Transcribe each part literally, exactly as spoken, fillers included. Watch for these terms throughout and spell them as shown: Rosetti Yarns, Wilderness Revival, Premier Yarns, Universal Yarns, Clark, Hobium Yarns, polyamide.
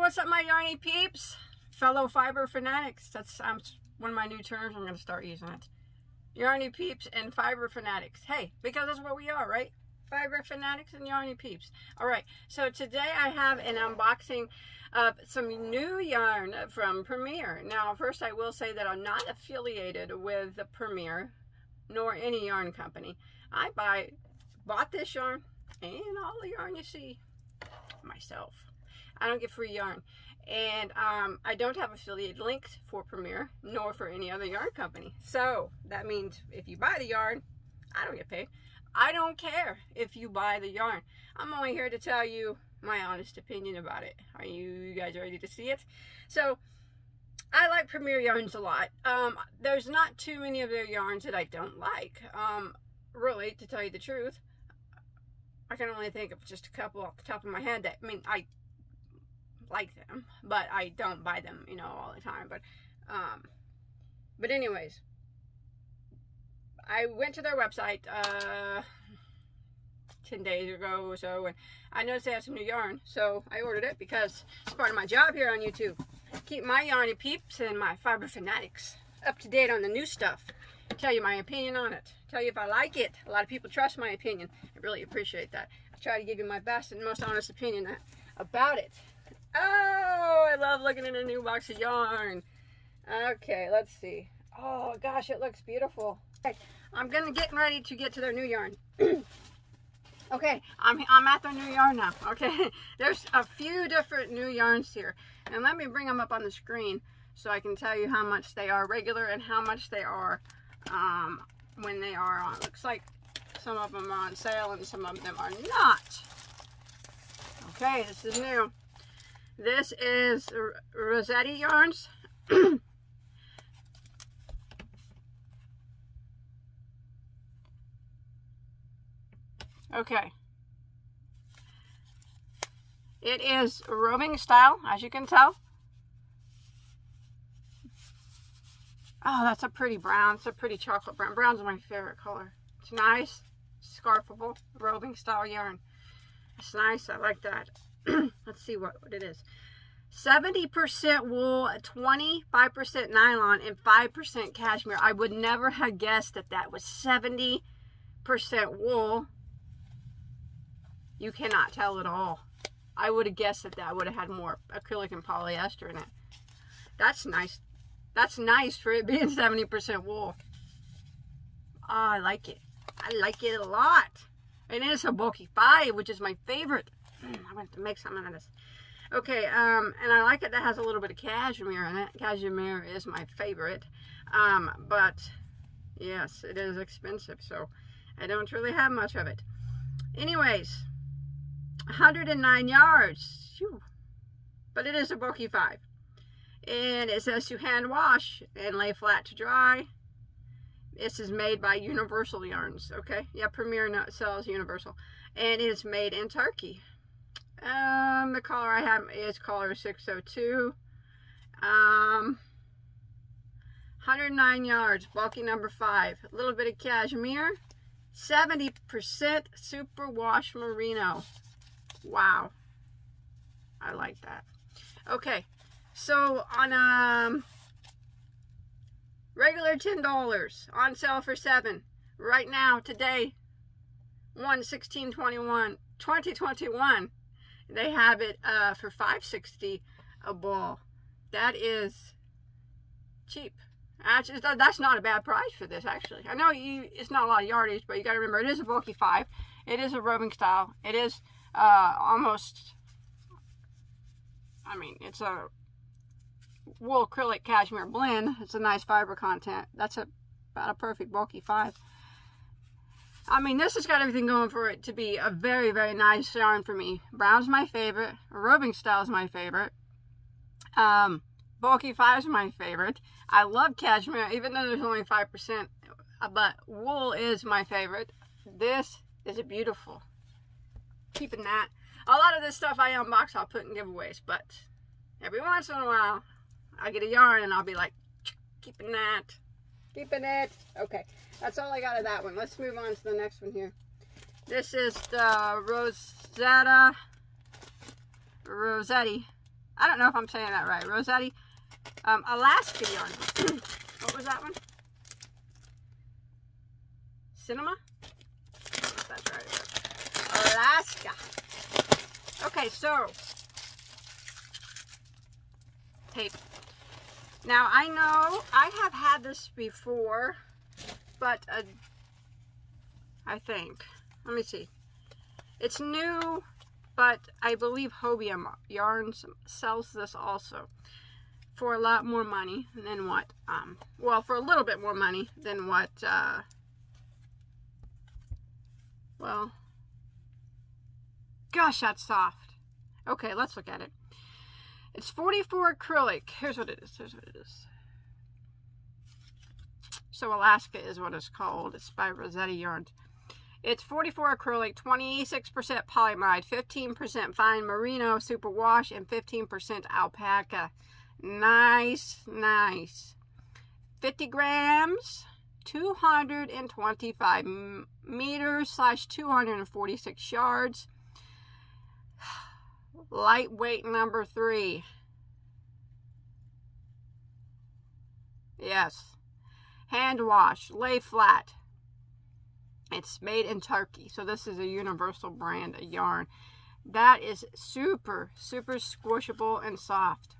what's up, my yarny peeps, fellow fiber fanatics? That's um, one of my new terms. I'm going to start using it. Yarny peeps and fiber fanatics. Hey, because that's what we are, right? Fiber fanatics and yarny peeps. All right, so today I have an unboxing of some new yarn from Premier. Now, first I will say that I'm not affiliated with the Premier nor any yarn company. I buy, bought this yarn and all the yarn you see myself. I don't get free yarn, and um, I don't have affiliate links for Premier nor for any other yarn company. So that means if you buy the yarn, I don't get paid. I don't care if you buy the yarn. I'm only here to tell you my honest opinion about it. Are you, you guys ready to see it? So I like Premier Yarns a lot. Um, there's not too many of their yarns that I don't like. Um, really, to tell you the truth, I can only think of just a couple off the top of my head that, I mean, I like them, but I don't buy them, you know, all the time. But, um, but anyways, I went to their website uh, ten days ago or so, and I noticed they had some new yarn, so I ordered it because it's part of my job here on YouTube. Keep my yarny peeps and my fiber fanatics up to date on the new stuff. Tell you my opinion on it. Tell you if I like it. A lot of people trust my opinion. I really appreciate that. I try to give you my best and most honest opinion about it. Oh, I love looking at a new box of yarn. Okay, let's see. Oh, gosh, it looks beautiful. Okay, I'm going to get ready to get to their new yarn. Okay, I'm, I'm at their new yarn now. Okay, there's a few different new yarns here. And let me bring them up on the screen so I can tell you how much they are regular and how much they are um, when they are on. Looks like some of them are on sale and some of them are not. Okay, this is new. This is Rosetti Yarns. Okay. It is roving style, as you can tell. Oh, that's a pretty brown. It's a pretty chocolate brown. Brown's my favorite color. It's nice, scarfable, roving style yarn. It's nice. I like that. Let's see what, what it is. seventy percent wool, twenty-five percent nylon, and five percent cashmere. I would never have guessed that that was seventy percent wool. You cannot tell at all. I would have guessed that that would have had more acrylic and polyester in it. That's nice. That's nice for it being seventy percent wool. Oh, I like it. I like it a lot. It is a bulky five, which is my favorite. I'm going to have to make something out of this. Okay, um, and I like it that has a little bit of cashmere in it. Cashmere is my favorite. Um, but, yes, it is expensive, so I don't really have much of it. Anyways, one hundred nine yards. Whew. But it is a bulky five. And it says to hand wash and lay flat to dry. This is made by Universal Yarns, okay? Yeah, Premier sells Universal. And it is made in Turkey. Um, the color I have is color six oh two. Um, one hundred nine yards, bulky number five. A little bit of cashmere. seventy percent superwash merino. Wow. I like that. Okay. So, on um, regular ten dollars. On sale for seven dollars. Right now, today, one sixteen twenty-one, twenty twenty-one. They have it uh, for five sixty a ball. That is cheap. That's, that's not a bad price for this, actually. I know you, it's not a lot of yardage, but you got to remember, it is a bulky five. It is a roving style. It is uh, almost, I mean, it's a wool acrylic cashmere blend. It's a nice fiber content. That's a, about a perfect bulky five. I mean, this has got everything going for it to be a very, very nice yarn for me. Brown's my favorite. Roving style's my favorite. Um, bulky five's my favorite. I love cashmere, even though there's only five percent. But wool is my favorite. This is a beautiful. Keeping that. A lot of this stuff I unbox, I'll put in giveaways. But every once in a while, I get a yarn and I'll be like, keeping that. Keeping it. Okay, that's all I got of that one. Let's move on to the next one here. This is the Rosetta Rosetti I don't know if I'm saying that right. Rosetti um, Alaska yarn. What was that one? Cinema? I don't know if that's right. Alaska. Okay, so tape. Now I know I have had this before, but uh, I think, let me see. It's new, but I believe Hobium Yarns sells this also for a lot more money than what, um, well, for a little bit more money than what, uh, well, gosh, that's soft. Okay, let's look at it. It's forty-four acrylic. Here's what it is. Here's what it is. So Alaska is what it's called. It's by Rosetti Yarns. It's forty-four acrylic, twenty-six percent polyamide, fifteen percent fine merino superwash, and fifteen percent alpaca. Nice, nice. fifty grams, two hundred twenty-five meters slash two hundred forty-six yards. Lightweight number three. Yes. Hand wash, lay flat. It's made in Turkey. So this is a Universal brand of yarn. That is super, super squishable and soft.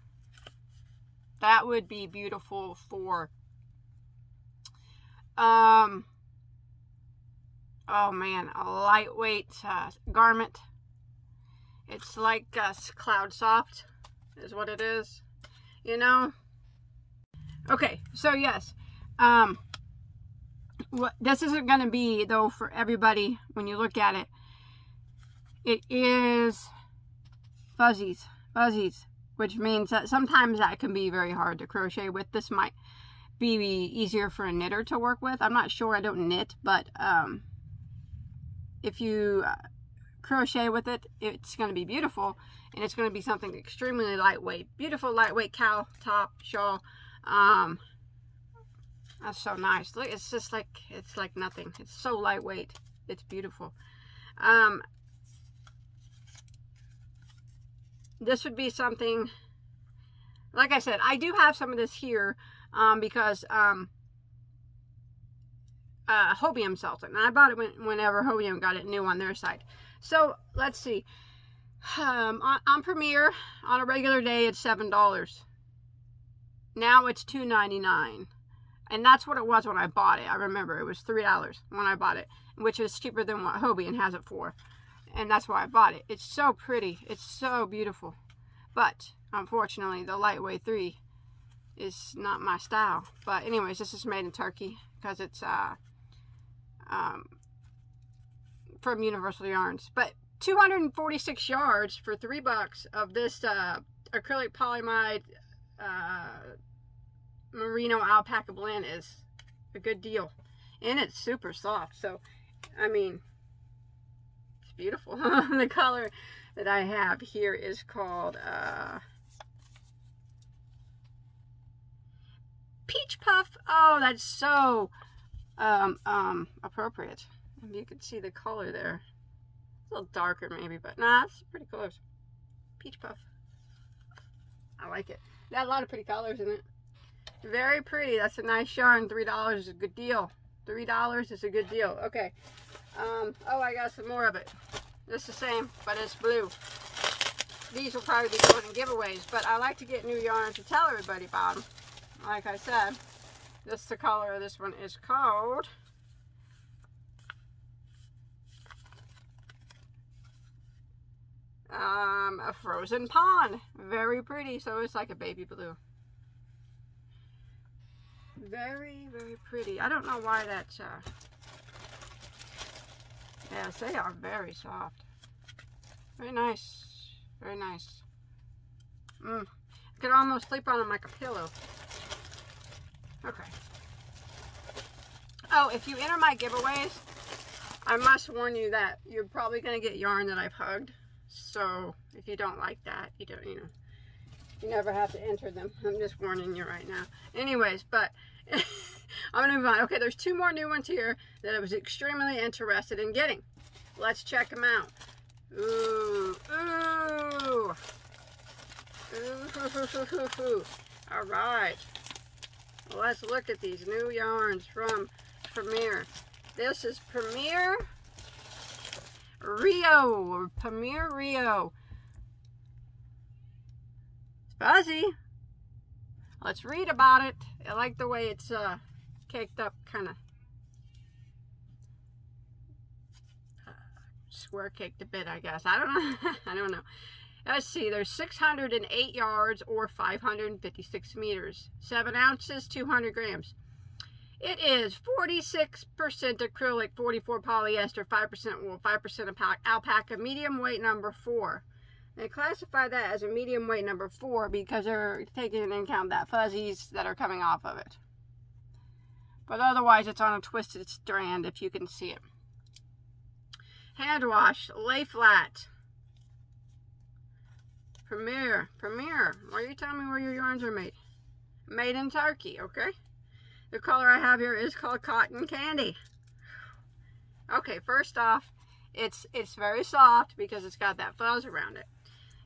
That would be beautiful for, um, oh man, a lightweight uh, garment. It's like uh, Cloud Soft is what it is, you know? Okay, so yes. Um, what, this isn't going to be, though, for everybody when you look at it. It is fuzzies, fuzzies, which means that sometimes that can be very hard to crochet with. This might be easier for a knitter to work with. I'm not sure. I don't knit, but um, if you... Uh, crochet with it, it's going to be beautiful, and it's going to be something extremely lightweight. Beautiful lightweight cowl top shawl. Um that's so nice. Look, it's just like, it's like nothing. It's so lightweight, it's beautiful. Um this would be something, like I said, I do have some of this here um because um uh Hobium sells it, and I bought it when, whenever Hobium got it new on their site. So let's see, um, on, on Premier, on a regular day, it's seven dollars. Now it's two ninety-nine, and that's what it was when I bought it. I remember it was three dollars when I bought it, which is cheaper than what Hobium has it for, and that's why I bought it. It's so pretty. It's so beautiful, but unfortunately, the lightweight three is not my style. But anyways, this is made in Turkey because it's uh, um. from Universal Yarns, but two hundred forty-six yards for three bucks of this uh, acrylic polyamide uh, merino alpaca blend is a good deal, and it's super soft. So I mean, it's beautiful. The color that I have here is called uh, Peach Puff. Oh, that's so um, um, appropriate. You can see the color there. A little darker maybe, but nah, it's pretty close. Peach Puff. I like it. It had a lot of pretty colors in it. Very pretty. That's a nice yarn. Three dollars is a good deal. Three dollars is a good deal. Okay. Um, oh, I got some more of it. It's the same, but it's blue. These will probably be going in giveaways, but I like to get new yarns to tell everybody about them. Like I said, this is the color. This one is called... Um, a Frozen Pond. Very pretty. So it's like a baby blue. Very, very pretty. I don't know why that's, uh... yes, they are very soft. Very nice. Very nice. Mm. I could almost sleep on them like a pillow. Okay. Oh, if you enter my giveaways, I must warn you that you're probably going to get yarn that I've hugged. So if you don't like that, you don't, you know, you never have to enter them. I'm just warning you right now. Anyways, but I'm gonna move on. Okay, there's two more new ones here that I was extremely interested in getting. Let's check them out. Ooh, ooh. Ooh, all right. Let's look at these new yarns from Premier. This is Premier Rio, or Premier Rio. It's fuzzy. Let's read about it. I like the way it's uh, caked up, kind of uh, square caked a bit, I guess. I don't know. I don't know. Let's see, there's six hundred eight yards or five hundred fifty-six meters, seven ounces, two hundred grams. It is forty-six percent acrylic, forty-four percent polyester, five percent wool, five percent alpaca, medium weight number four. They classify that as a medium weight number four because they're taking into account that fuzzies that are coming off of it. But otherwise, it's on a twisted strand, if you can see it. Hand wash, lay flat. Premier, Premier, why are you telling me where your yarns are made? Made in Turkey, okay? The color I have here is called Cotton Candy. Okay, first off, it's it's very soft because it's got that fuzz around it.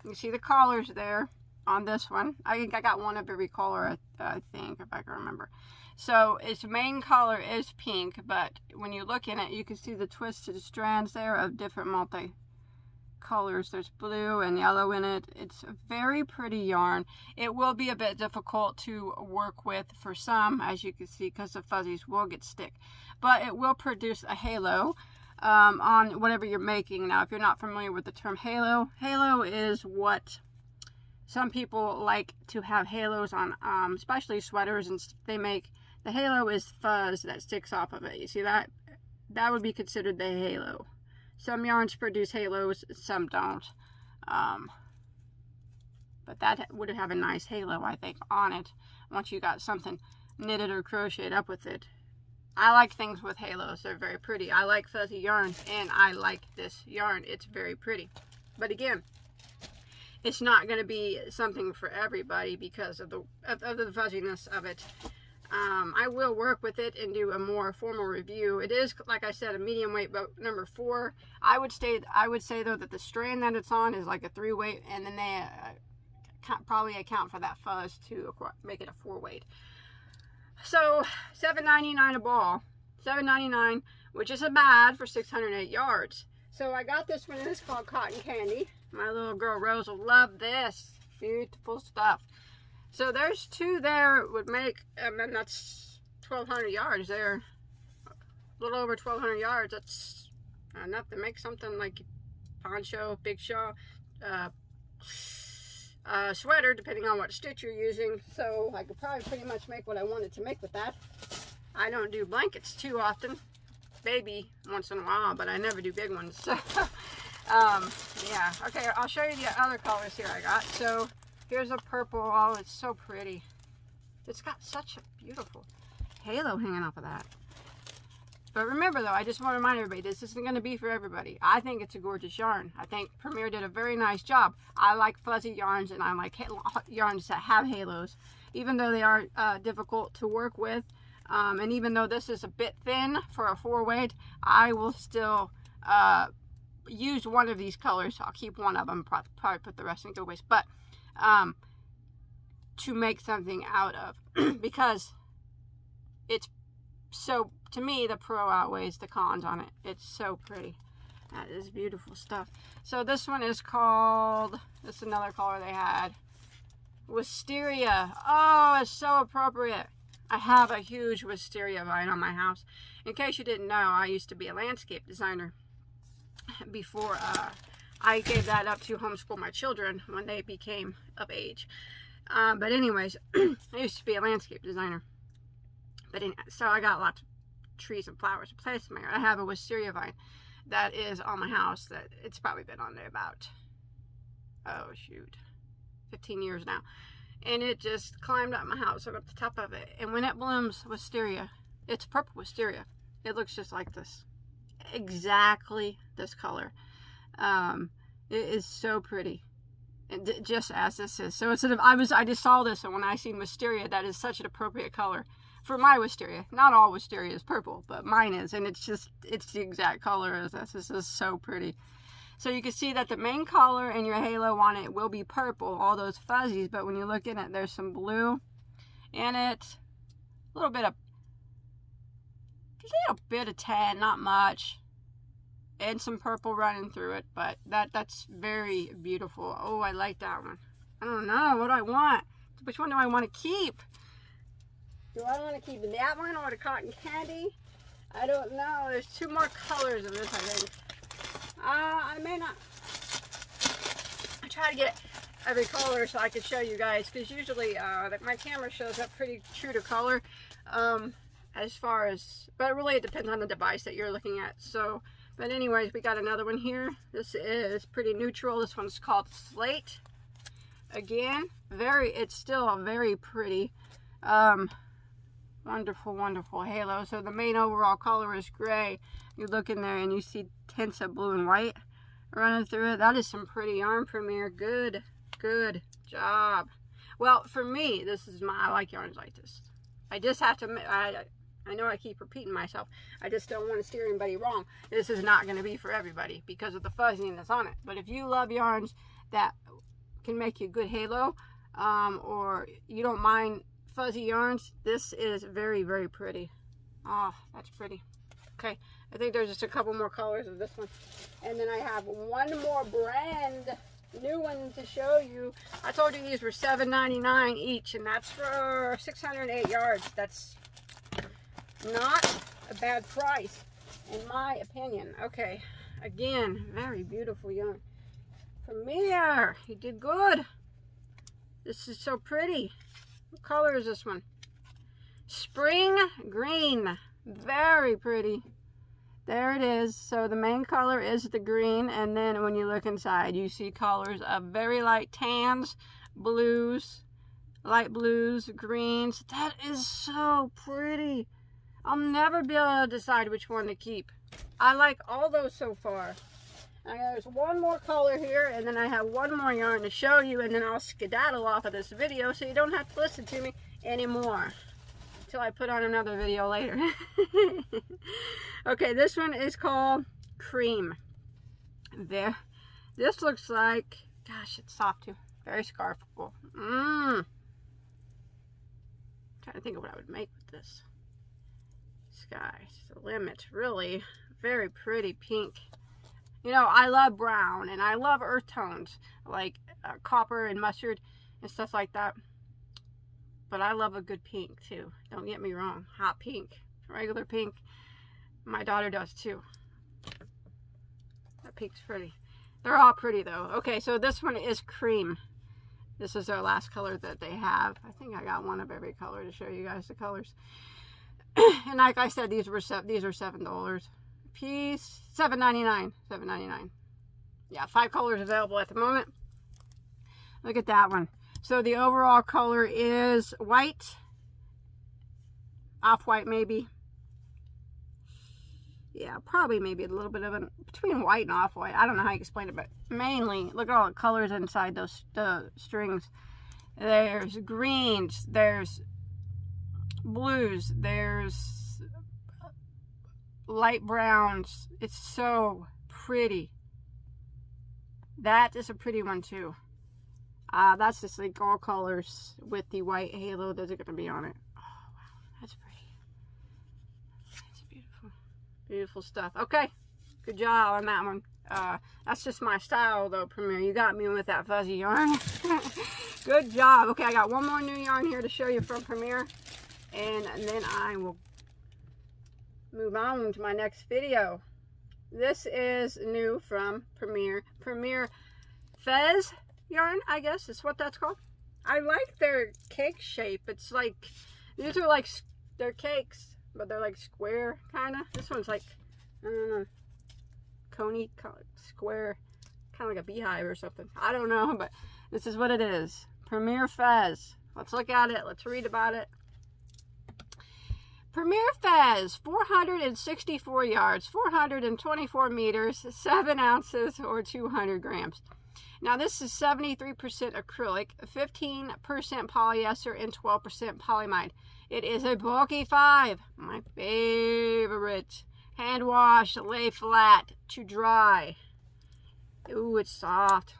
You can see the collars there on this one. I think I got one of every color, I, I think, if I can remember. So its main color is pink, but when you look in it, you can see the twisted strands there of different multi colors. There's blue and yellow in it. It's a very pretty yarn. It will be a bit difficult to work with for some, as you can see, because the fuzzies will get stick, but it will produce a halo um, on whatever you're making. Now, if you're not familiar with the term halo, halo is what some people like to have halos on, um, especially sweaters, and they make the halo is fuzz that sticks off of it. You see that? That would be considered the halo. Some yarns produce halos, some don't. Um, but that would have a nice halo, I think, on it once you got something knitted or crocheted up with it. I like things with halos. They're very pretty. I like fuzzy yarns, and I like this yarn. It's very pretty. But again, it's not going to be something for everybody because of the, of, of the fuzziness of it. Um, I will work with it and do a more formal review. It is, like I said, a medium weight boat number four. I would say, I would say though that the strand that it's on is like a three weight, and then they uh, probably account for that fuzz to make it a four weight. So seven ninety-nine a ball, seven ninety-nine, which isn't bad for six hundred eight yards. So I got this one, and it's called Cotton Candy. My little girl Rose will love this. Beautiful stuff. So there's two there. It would make, and then that's twelve hundred yards there. A little over twelve hundred yards. That's enough to make something like poncho, big shawl, uh, uh, sweater, depending on what stitch you're using. So I could probably pretty much make what I wanted to make with that. I don't do blankets too often. Baby once in a while, but I never do big ones. So, um, yeah. Okay, I'll show you the other colors here I got. So here's a purple. Oh, it's so pretty. It's got such a beautiful halo hanging off of that. But remember, though, I just want to remind everybody, this isn't going to be for everybody. I think it's a gorgeous yarn. I think Premier did a very nice job. I like fuzzy yarns, and I like yarns that have halos, even though they are uh, difficult to work with. Um, and even though this is a bit thin for a four weight, I will still uh, use one of these colors. I'll keep one of them, probably put the rest in good waste. But um to make something out of because it's so, to me, the pro outweighs the cons on it. It's so pretty. That is beautiful stuff. So this one is called, this is another color they had, wisteria. Oh, it's so appropriate. I have a huge wisteria vine on my house. In case you didn't know, I used to be a landscape designer before uh I gave that up to homeschool my children when they became of age. Um, but anyways, I used to be a landscape designer. But in, so I got lots of trees and flowers to place in my yard. I have a wisteria vine that is on my house. That it's probably been on there about, oh shoot, fifteen years now. And it just climbed up my house and up the top of it. And when it blooms wisteria, it's purple wisteria. It looks just like this. Exactly this color. Um, it is so pretty, it, just as this is. So instead of, I was, I just saw this, and when I seen wisteria, that is such an appropriate color for my wisteria. Not all wisteria is purple, but mine is, and it's just, it's the exact color as this. This is so pretty. So you can see that the main collar and your halo on it will be purple, all those fuzzies, but when you look in it, there's some blue in it. A little bit of, a little bit of tan, not much. And some purple running through it, but that that's very beautiful. Oh, I like that one. I don't know, what do I want? Which one do I want to keep? Do I want to keep that one or the cotton candy? I don't know. There's two more colors in this, I think. Uh, I may not. I try to get every color so I can show you guys, because usually uh, my camera shows up pretty true to color. Um, as far as, but really it depends on the device that you're looking at. So, but anyways, we got another one here. This is pretty neutral. This one's called Slate. Again, very, it's still a very pretty, um, wonderful, wonderful halo. So the main overall color is gray. You look in there and you see tints of blue and white running through it. That is some pretty yarn, Premier. Good, good job. Well, for me, this is my, I like yarns like this. I just have to, I, I know I keep repeating myself. I just don't want to steer anybody wrong. This is not going to be for everybody because of the fuzziness on it. But if you love yarns that can make you a good halo, um, or you don't mind fuzzy yarns, this is very, very pretty. Oh, that's pretty. Okay, I think there's just a couple more colors of this one, and then I have one more brand new one to show you. I told you these were seven ninety-nine each, and that's for six hundred eight yards. That's not a bad price, in my opinion. Okay, again, very beautiful yarn. Premier, you did good. This is so pretty. What color is this one? Spring green. Very pretty. There it is. So the main color is the green, and then when you look inside, you see colors of very light tans, blues, light blues, greens. That is so pretty. I'll never be able to decide which one to keep. I like all those so far. I, there's one more color here, and then I have one more yarn to show you, and then I'll skedaddle off of this video so you don't have to listen to me anymore until I put on another video later. Okay, this one is called Cream. There. This looks like, gosh, it's soft too. Very scarfable. Mmm. Trying to think of what I would make with this. Sky's the limit, really. Very pretty pink. You know, I love brown, and I love earth tones, like uh, copper and mustard and stuff like that. But I love a good pink, too. Don't get me wrong. Hot pink. Regular pink. My daughter does, too. That pink's pretty. They're all pretty, though. Okay, so this one is Cream. This is their last color that they have. I think I got one of every color to show you guys the colors. And like I said, these were, these were seven dollars. Piece seven ninety-nine, seven ninety-nine. Yeah, five colors available at the moment. Look at that one. So the overall color is white, off-white maybe. Yeah, probably maybe a little bit of an between white and off-white. I don't know how you explain it, but mainly look at all the colors inside those uh, strings. There's greens, there's blues, there's light browns. It's so pretty. That is a pretty one too. Uh, that's just like all colors with the white halo that's going to be on it. Oh wow, that's pretty. That's beautiful. Beautiful stuff. Okay, good job on that one. Uh, that's just my style though, Premier. You got me with that fuzzy yarn. Good job. Okay, I got one more new yarn here to show you from Premier, and then I will move on to my next video. This is new from Premier. Premier Fez yarn, I guess is what that's called. I like their cake shape. It's like, these are like, they're cakes, but they're like square, kind of. This one's like, I don't know, coney, square, kind of like a beehive or something. I don't know, but this is what it is. Premier Fez. Let's look at it. Let's read about it. Premier Fez, four hundred sixty-four yards, four hundred twenty-four meters, seven ounces or two hundred grams. Now this is seventy-three percent acrylic, fifteen percent polyester, and twelve percent polyamide. It is a bulky five, my favorite. Hand wash, lay flat to dry. Ooh, it's soft.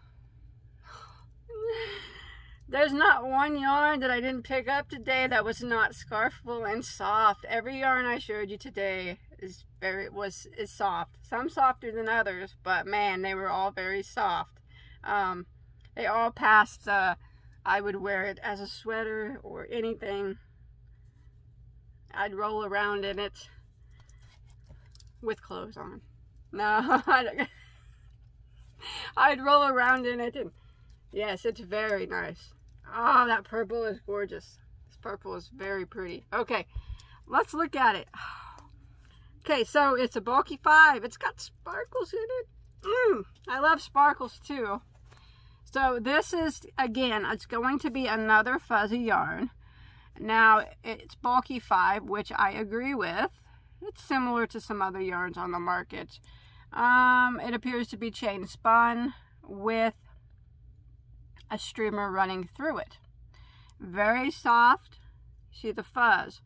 There's not one yarn that I didn't pick up today that was not scarfable and soft. Every yarn I showed you today is very was is soft. Some softer than others, but man, they were all very soft. Um, they all passed. Uh, I would wear it as a sweater or anything. I'd roll around in it with clothes on. No, I'd roll around in it, and yes, it's very nice. Oh, that purple is gorgeous. This purple is very pretty. Okay, let's look at it. Okay, so it's a bulky five. It's got sparkles in it. Mm, I love sparkles too. So this is, again, it's going to be another fuzzy yarn. Now, it's bulky five, which I agree with. It's similar to some other yarns on the market. Um, it appears to be chain spun with a streamer running through it. Very soft. See the fuzz.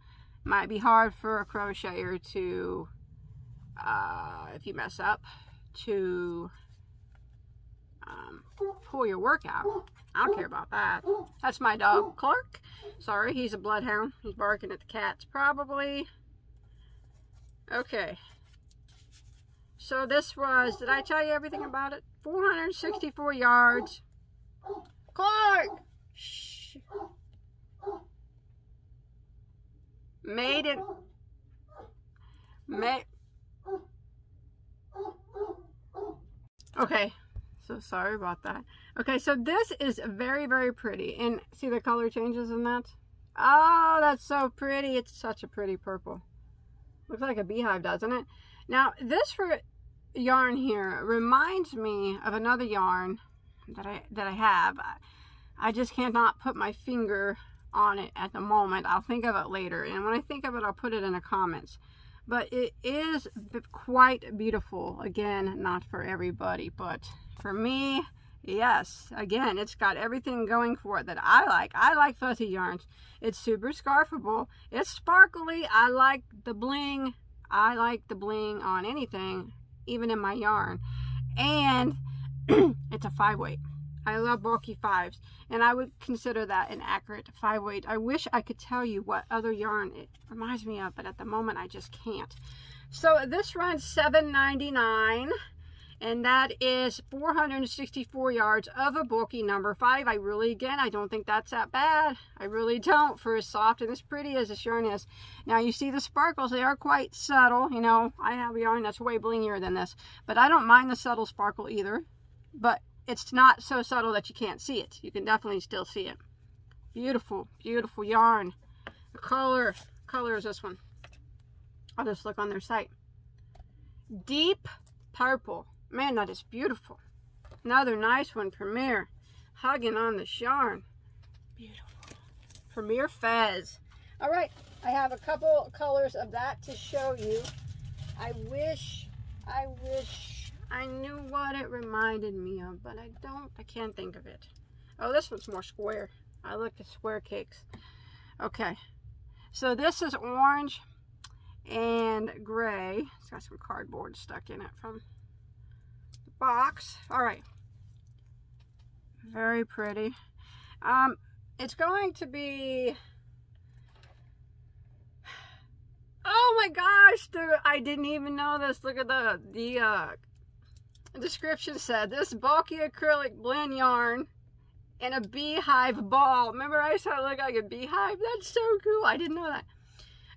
Might be hard for a crocheter to, uh, if you mess up, to um, pull your work out. I don't care about that. That's my dog, Clark. Sorry, he's a bloodhound. He's barking at the cats, probably. Okay. So this was, did I tell you everything about it? four hundred sixty-four yards. Clark! Shh. Made it. Made. Okay. So sorry about that. Okay, so this is very, very pretty. And see the color changes in that? Oh, that's so pretty. It's such a pretty purple. Looks like a beehive, doesn't it? Now, this yarn here reminds me of another yarn that I that I have. I just cannot put my finger on it at the moment. I'll think of it later. And when I think of it, I'll put it in the comments. But it is quite beautiful. Again, not for everybody, but for me, yes. Again, it's got everything going for it that I like. I like fuzzy yarns. It's super scarfable. It's sparkly. I like the bling. I like the bling on anything, even in my yarn. And it's a five weight. I love bulky fives, and I would consider that an accurate five weight. I wish I could tell you what other yarn it reminds me of, but at the moment I just can't. So this runs seven ninety-nine, and that is four hundred sixty-four yards of a bulky number five. I really, again, I don't think that's that bad. I really don't, for as soft and as pretty as this yarn is. Now you see the sparkles, they are quite subtle. You know, I have a yarn that's way blingier than this, but I don't mind the subtle sparkle either. But it's not so subtle that you can't see it. You can definitely still see it. Beautiful, beautiful yarn. The color, color is this one. I'll just look on their site. Deep purple. Man, that is beautiful. Another nice one, Premier. Hugging on this yarn. Beautiful. Premier Fez. All right, I have a couple colors of that to show you. I wish, I wish. I knew what it reminded me of, but I don't, I can't think of it. Oh, this one's more square. I looked at square cakes. Okay, so this is orange and gray. It's got some cardboard stuck in it from the box. All right, very pretty. Um, it's going to be, oh my gosh, dude, I didn't even know this. Look at the, the, uh, description said this bulky acrylic blend yarn in a beehive ball. Remember I said it looked like a beehive? That's so cool. I didn't know that.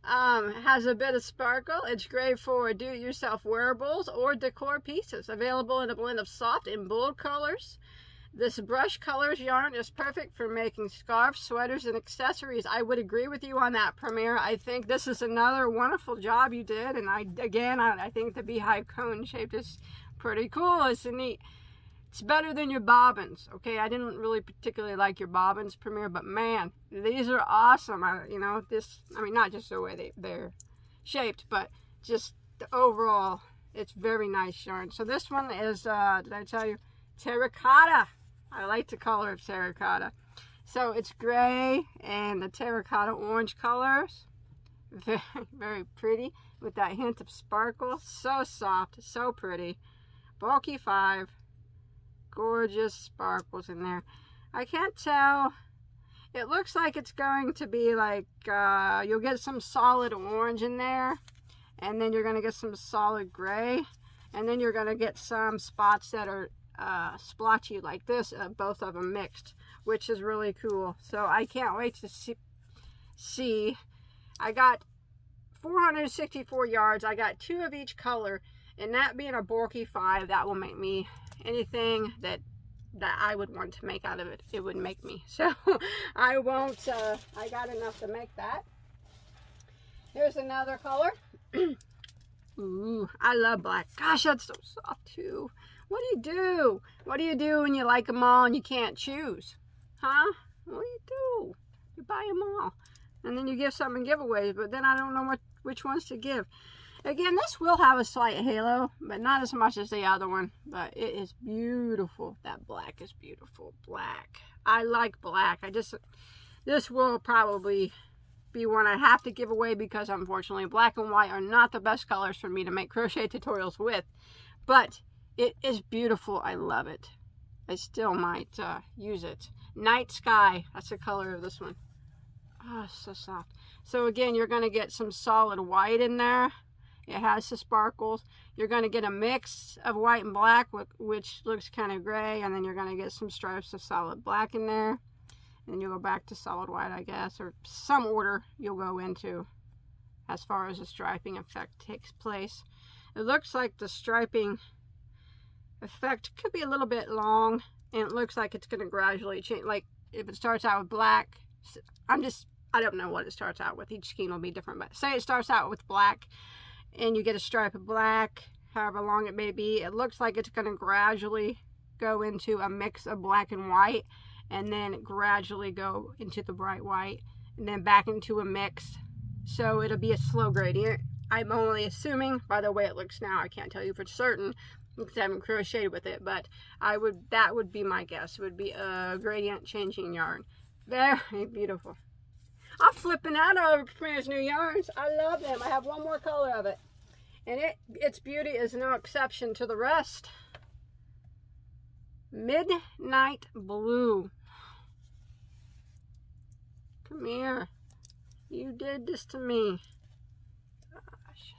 Um, has a bit of sparkle. It's great for do-it-yourself wearables or decor pieces. Available in a blend of soft and bold colors. This brush colors yarn is perfect for making scarves, sweaters, and accessories. I would agree with you on that, Premier. I think this is another wonderful job you did. And I again, I, I think the beehive cone shape is pretty cool. It's neat. It's better than your bobbins. Okay, I didn't really particularly like your bobbins, Premier, but man, these are awesome. I, you know, this, I mean, not just the way they, they're shaped, but just the overall, it's very nice yarn. So this one is, uh, did I tell you, terracotta. I like the color of terracotta. So it's gray and the terracotta orange colors. Very, very pretty with that hint of sparkle. So soft, so pretty. Bulky five, gorgeous sparkles in there. I can't tell. It looks like it's going to be like, uh, you'll get some solid orange in there, and then you're going to get some solid gray, and then you're going to get some spots that are uh, splotchy like this, uh, both of them mixed, which is really cool. So I can't wait to see. see. I got four hundred sixty-four yards. I got two of each color, and that being a bulky five, that will make me anything that that I would want to make out of it, it would make me. So I won't, uh, I got enough to make that. Here's another color. Ooh, I love black. Gosh, that's so soft too. What do you do? What do you do when you like them all and you can't choose? Huh? What do you do? You buy them all. And then you give some in giveaways, but then I don't know what, which ones to give. Again, this will have a slight halo, but not as much as the other one. But it is beautiful. That black is beautiful. Black. I like black. I just, this will probably be one I have to give away because, unfortunately, black and white are not the best colors for me to make crochet tutorials with. But it is beautiful. I love it. I still might uh, use it. Night Sky. That's the color of this one. Oh, so soft. So, again, you're going to get some solid white in there. It has the sparkles. You're going to get a mix of white and black, which looks kind of gray, and then you're going to get some stripes of solid black in there, and you'll go back to solid white, I guess, or some order you'll go into as far as the striping effect takes place. It looks like the striping effect could be a little bit long, and it looks like it's going to gradually change. Like, if it starts out with black, I'm just, I don't know what it starts out with. Each skein will be different, but say it starts out with black, and you get a stripe of black, however long it may be. It looks like it's going to gradually go into a mix of black and white, and then gradually go into the bright white, and then back into a mix. So it'll be a slow gradient. I'm only assuming by the way it looks now. I can't tell you for certain because I haven't crocheted with it, but I would, that would be my guess. It would be a gradient changing yarn. Very beautiful. I'm flipping out over Premier's new yarns. I love them. I have one more color of it, and it its beauty is no exception to the rest. Midnight Blue. Come here. You did this to me. Gosh,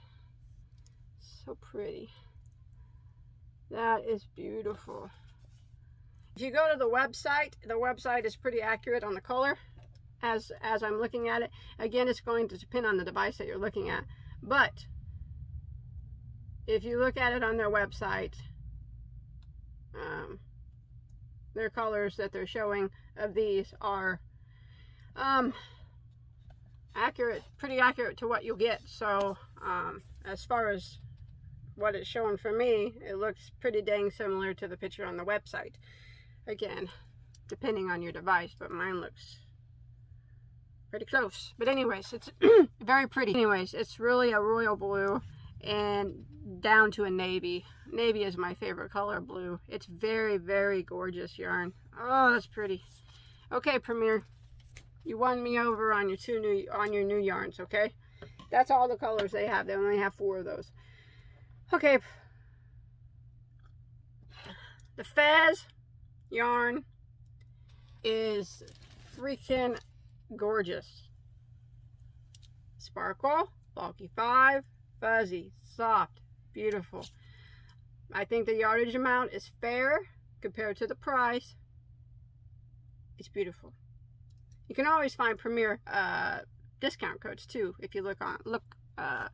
so pretty. That is beautiful. If you go to the website, the website is pretty accurate on the color. As, as I'm looking at it. Again, it's going to depend on the device that you're looking at. But if you look at it on their website, um, their colors that they're showing of these are um, accurate, pretty accurate to what you'll get. So um, as far as what it's showing for me, it looks pretty dang similar to the picture on the website. Again, depending on your device, but mine looks pretty close, but anyways, it's very pretty. Anyways, it's really a royal blue and down to a navy. Navy is my favorite color blue. It's very, very gorgeous yarn. Oh, that's pretty. Okay, Premier, you won me over on your two new on your new yarns. Okay, that's all the colors they have. They only have four of those. Okay, the Fez yarn is freaking gorgeous. Sparkle, bulky five, fuzzy, soft, beautiful. I think the yardage amount is fair compared to the price. It's beautiful. You can always find Premier uh, discount codes too if you look on look uh,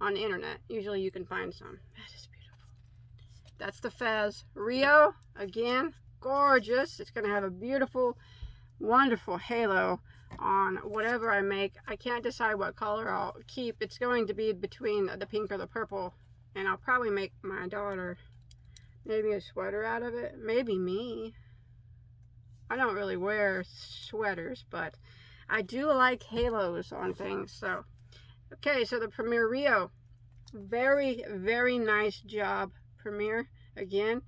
on the internet. Usually you can find some. That is beautiful. That's the Fez Rio. Again, gorgeous. It's going to have a beautiful, wonderful halo on whatever I make. I can't decide what color I'll keep. It's going to be between the pink or the purple, and I'll probably make my daughter maybe a sweater out of it. Maybe me. I don't really wear sweaters, but I do like halos on things. So, okay, so the Premier Rio. Very, very nice job, Premier. Again,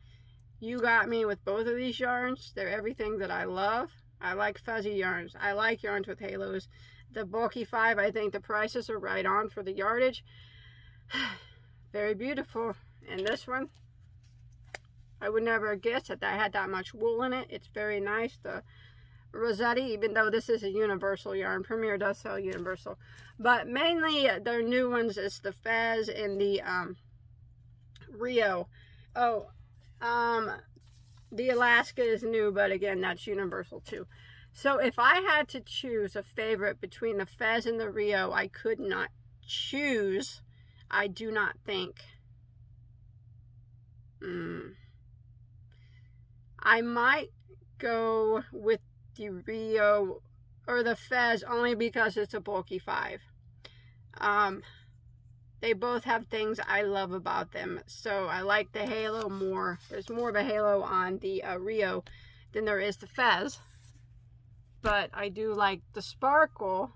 you got me with both of these yarns. They're everything that I love. I like fuzzy yarns. I like yarns with halos. The bulky five, I think the prices are right on for the yardage. Very beautiful. And this one, I would never guess that I had that much wool in it. It's very nice. The Rosetti, even though this is a Universal yarn, Premier does sell Universal, but mainly their new ones is the Fez and the um, Rio. Oh, um, the Alaska is new, but again, that's Universal too. So if I had to choose a favorite between the Fez and the Rio, I could not choose. I do not think. Mm. I might go with the Rio or the Fez only because it's a bulky five. Um, they both have things I love about them. So I like the halo more. There's more of a halo on the uh, Rio than there is the Fez. But I do like the sparkle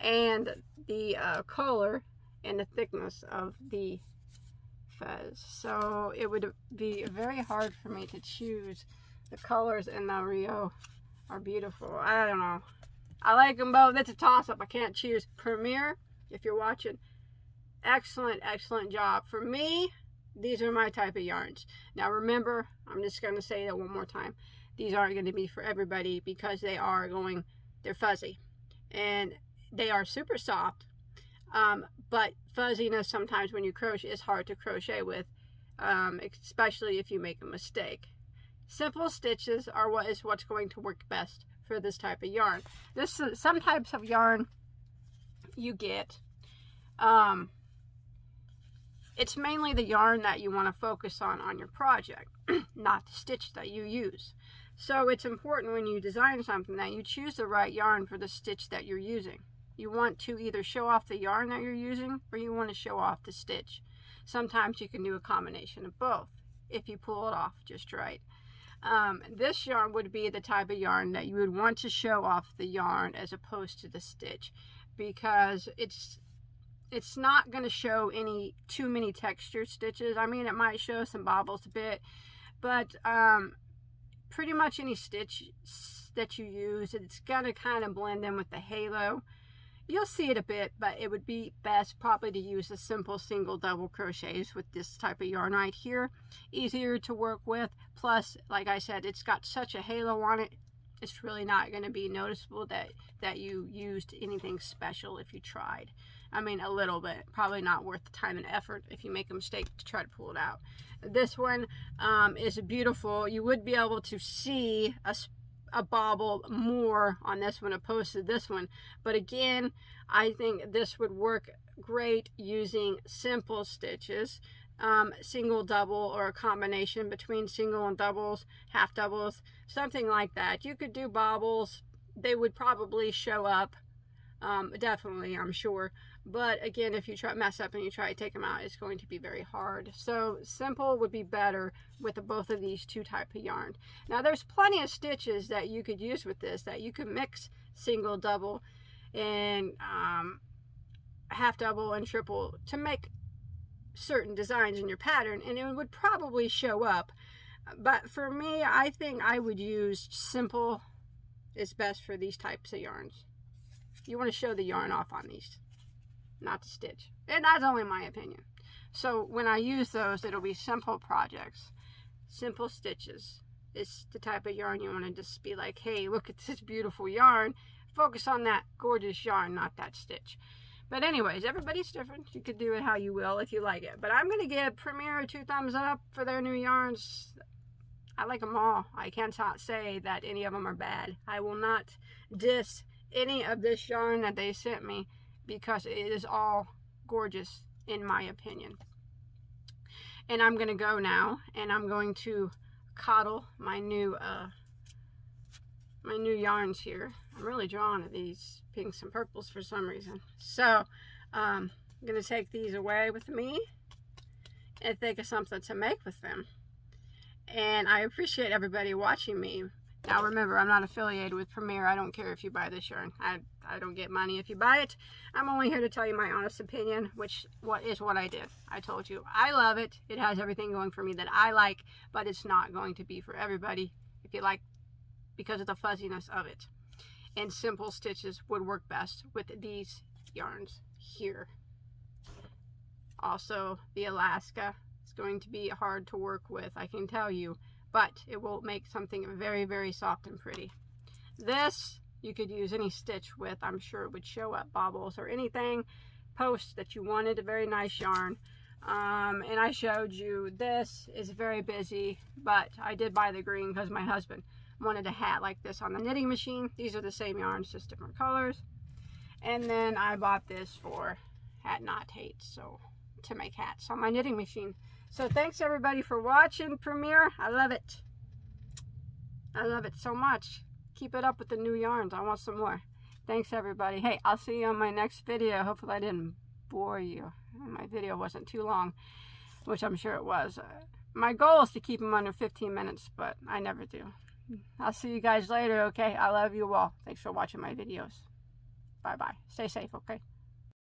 and the uh, color and the thickness of the Fez. So it would be very hard for me to choose. The colors in the Rio are beautiful. I don't know. I like them both. That's a toss-up. I can't choose. Premier, if you're watching, excellent, excellent job. For me, these are my type of yarns. Now remember, I'm just going to say that one more time. These aren't going to be for everybody because they are going, they're fuzzy. And they are super soft. Um, but fuzziness sometimes when you crochet is hard to crochet with, um, especially if you make a mistake. Simple stitches are what is what's going to work best for this type of yarn. This is some types of yarn you get. Um, it's mainly the yarn that you want to focus on on your project, not the stitch that you use. So it's important when you design something that you choose the right yarn for the stitch that you're using. You want to either show off the yarn that you're using or you want to show off the stitch. Sometimes you can do a combination of both if you pull it off just right. Um, this yarn would be the type of yarn that you would want to show off the yarn as opposed to the stitch, because it's it's not going to show any too many textured stitches. I mean, it might show some bobbles a bit, but um, pretty much any stitch that you use, it's going to kind of blend in with the halo. You'll see it a bit, but it would be best probably to use the simple single double crochets with this type of yarn right here. Easier to work with. Plus, like I said, it's got such a halo on it, it's really not going to be noticeable that, that you used anything special if you tried. I mean, a little bit. Probably not worth the time and effort if you make a mistake to try to pull it out. This one um, is beautiful. You would be able to see a a bobble more on this one opposed to this one, but again, I think this would work great using simple stitches, um, single, double, or a combination between single and doubles, half doubles, something like that. You could do bobbles. They would probably show up, um, definitely, I'm sure, but again, if you try mess up and you try to take them out, it's going to be very hard. So simple would be better with the, both of these two type of yarn. Now there's plenty of stitches that you could use with this, that you could mix single, double, and um, half double and triple to make certain designs in your pattern, and it would probably show up. But for me, I think I would use simple is best for these types of yarns. You want to show the yarn off on these, not to stitch, and that's only my opinion. So when I use those, it'll be simple projects, simple stitches. It's the type of yarn you want to just be like, hey, look at this beautiful yarn, focus on that gorgeous yarn, not that stitch. But anyways, everybody's different. You could do it how you will if you like it, but I'm gonna give Premier two thumbs up for their new yarns. I like them all. I can't say that any of them are bad. I will not diss any of this yarn that they sent me, because it is all gorgeous in my opinion. And I'm gonna go now, and I'm going to coddle my new uh, my new yarns here. I'm really drawn to these pinks and purples for some reason. So um, I'm gonna take these away with me and think of something to make with them. And I appreciate everybody watching me. Now remember, I'm not affiliated with Premier. I don't care if you buy this yarn. I, I don't get money if you buy it. I'm only here to tell you my honest opinion, which what is what I did. I told you, I love it. It has everything going for me that I like, but it's not going to be for everybody if you like, because of the fuzziness of it. And simple stitches would work best with these yarns here. Also, the Alaska. going to be hard to work with, I can tell you, but it will make something very, very soft and pretty. This you could use any stitch with. I'm sure it would show up bobbles or anything, post that you wanted, a very nice yarn. Um, and I showed you, this is very busy, but I did buy the green because my husband wanted a hat like this on the knitting machine. These are the same yarns, just different colors. And then I bought this for Hat Not Hate, so to make hats on my knitting machine. So thanks everybody for watching Premier. I love it. I love it so much. Keep it up with the new yarns. I want some more. Thanks everybody. Hey, I'll see you on my next video. Hopefully I didn't bore you. My video wasn't too long, which I'm sure it was. Uh, my goal is to keep them under fifteen minutes, but I never do. I'll see you guys later, okay? I love you all. Thanks for watching my videos. Bye-bye. Stay safe, okay?